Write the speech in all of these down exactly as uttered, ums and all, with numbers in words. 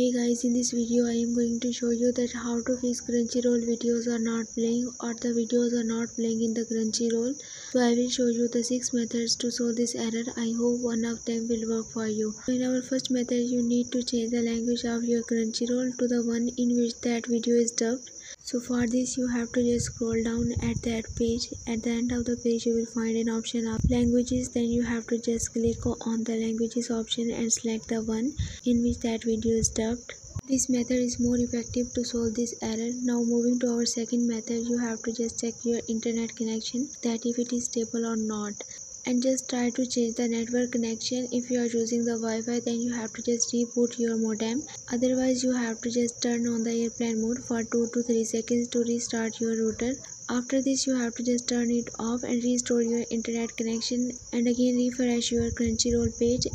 Hey guys, in this video I am going to show you that how to fix Crunchyroll videos are not playing or the videos are not playing in the Crunchyroll. So I will show you the six methods to solve this error. I hope one of them will work for you. So in our first method, you need to change the language of your Crunchyroll to the one in which that video is dubbed. So for this you have to just scroll down at that page. At the end of the page you will find an option of languages. Then you have to just click on the languages option and select the one in which that video is dubbed. This method is more effective to solve this error. Now moving to our second method, you have to just check your internet connection that if it is stable or not. And just try to change the network connection. If you are using the Wi-Fi, then you have to just reboot your modem. Otherwise you have to just turn on the airplane mode for two to three seconds to restart your router. After this you have to just turn it off and restore your internet connection, and again refresh your Crunchyroll page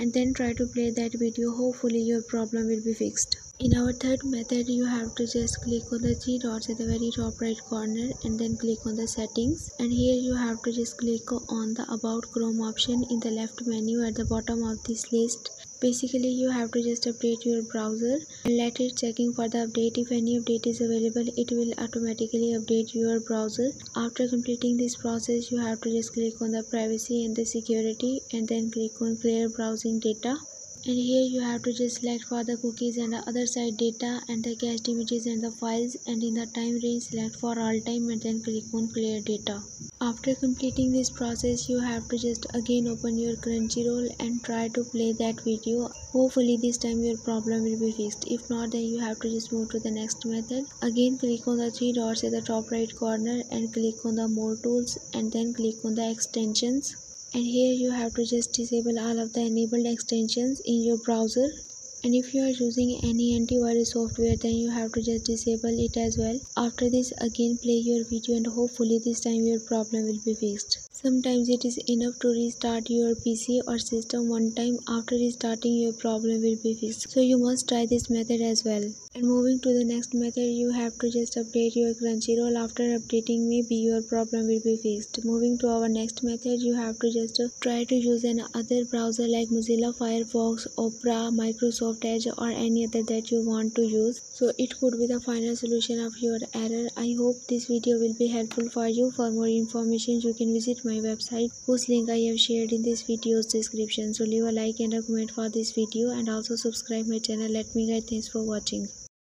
and then try to play that video. Hopefully your problem will be fixed. In our third method, you have to just click on the three dots at the very top right corner and then click on the settings, and here you have to just click on the about Chrome option in the left menu at the bottom of this list. Basically you have to just update your browser and let it checking for the update. If any update is available, it will automatically update your browser. After completing this process you have to just click on the privacy and the security and then click on clear browsing data. And here you have to just select for the cookies and the other side data and the cached images and the files, and in the time range select for all time and then click on clear data. After completing this process you have to just again open your Crunchyroll and try to play that video. Hopefully this time your problem will be fixed. If not, then you have to just move to the next method. Again click on the three dots at the top right corner and click on the more tools and then click on the extensions. And here you have to just disable all of the enabled extensions in your browser, and if you are using any antivirus software then you have to just disable it as well. After this again play your video and hopefully this time your problem will be fixed. Sometimes it is enough to restart your P C or system one time. After restarting your problem will be fixed. So you must try this method as well. And moving to the next method, you have to just update your Crunchyroll. After updating, maybe your problem will be fixed. Moving to our next method, you have to just try to use another browser like Mozilla Firefox, Opera, Microsoft Edge or any other that you want to use. So it could be the final solution of your error. I hope this video will be helpful for you. For more information, you can visit my website whose link I have shared in this video's description. So leave a like and a comment for this video and also subscribe my channel. Let me guide. Thanks for watching.